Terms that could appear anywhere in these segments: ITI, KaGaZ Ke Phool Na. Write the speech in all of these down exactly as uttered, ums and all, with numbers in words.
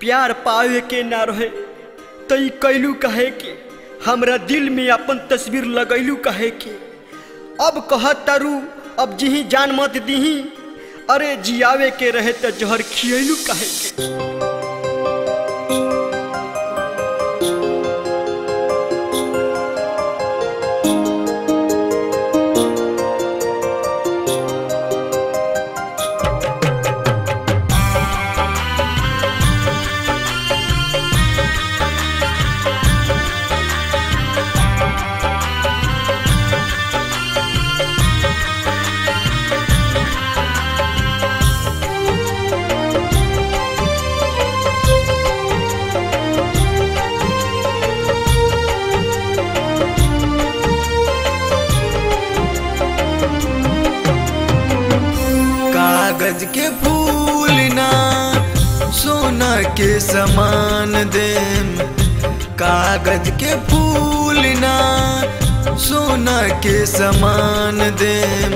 प्यार पावे के ना रहे तई कैलू कहे के हमरा दिल में अपन तस्वीर लगैलू कहे के। अब कहत तारू अब जीही जान मत दीही, अरे जियावे के रहे त जहर खियलू कहे के। कागज के फूल ना सोना के समान देम, कागज के फूल ना सोना के समान देम।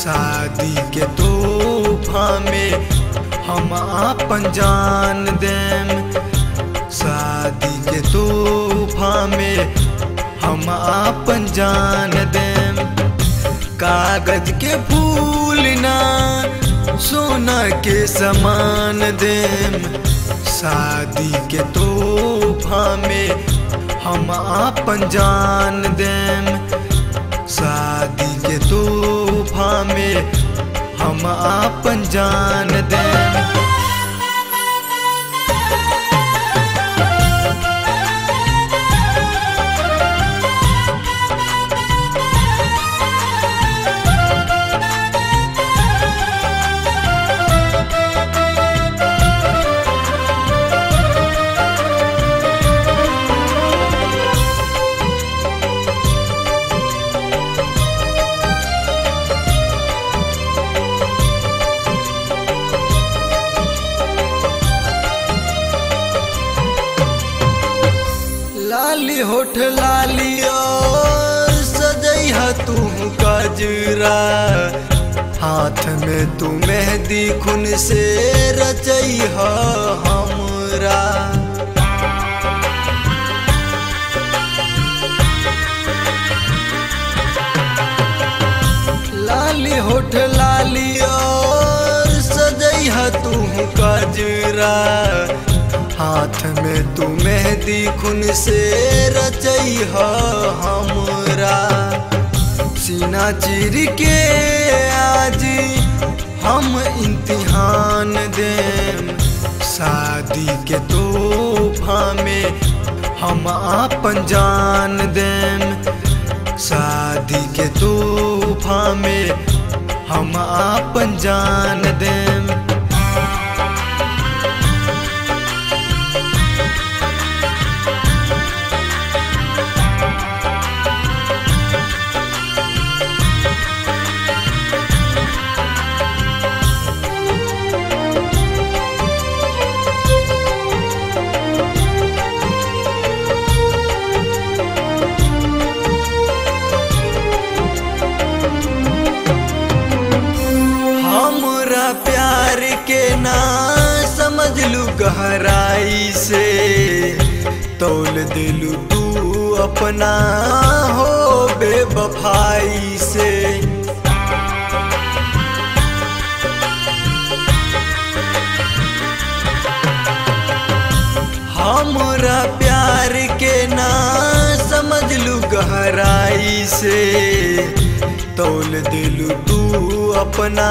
शादी के तोहफा में हम आपन जान देम, शादी के तोहफा में हम आपन जान देम। कागज के फूल ना सोना के समान देम, शादी के तोहफा में हम आपन जान देम, शादी के तोहफा में हम आपन जान देम। लाली होठ लाली और सजैहा तू काजरा, हाथ में तू मेहंदी खुन से रचैहा हमरा। लाली होठ लाली और सजैहा तू काजरा, हाथ में तू मेहंदी खुन से रचैहा हमरा। सीना चीर के आज हम इम्तिहान देम, शादी के तोहफा में हम आपन जान देम, शादी के तोहफा में हम आपन जान देम। के ना समझ लू गहराई से तोल दिलू तू अपना हो बेवफाई से। हमरा प्यार के ना समझ लू गहराई से तोल दिलू तू अपना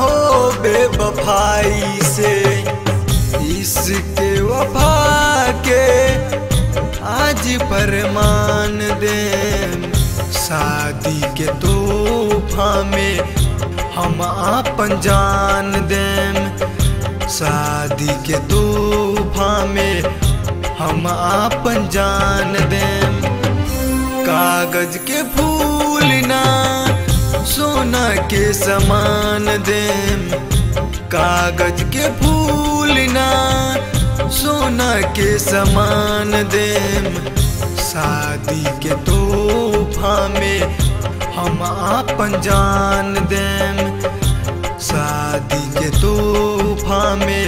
हो बेवफाई से। इसके वफा के आज फरमान देम, शादी के तोहफा में हम आपन जान देम, शादी के तोहफा में हम आपन जान देम। कागज के फूल ना सोना के समान देम, कागज के फूल ना सोना के समान देम। शादी के तोहफा में हम आपन जान देम, शादी के तोहफा में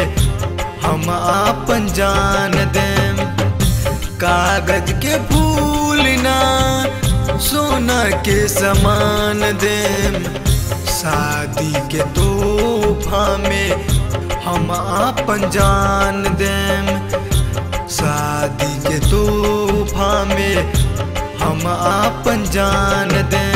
हम हम आपन जान देम, कागज के फूल ना सोना के समान देम। शादी के तोहफा में हम आपन जान देम, शादी के तोहफा में हम आपन जान देम।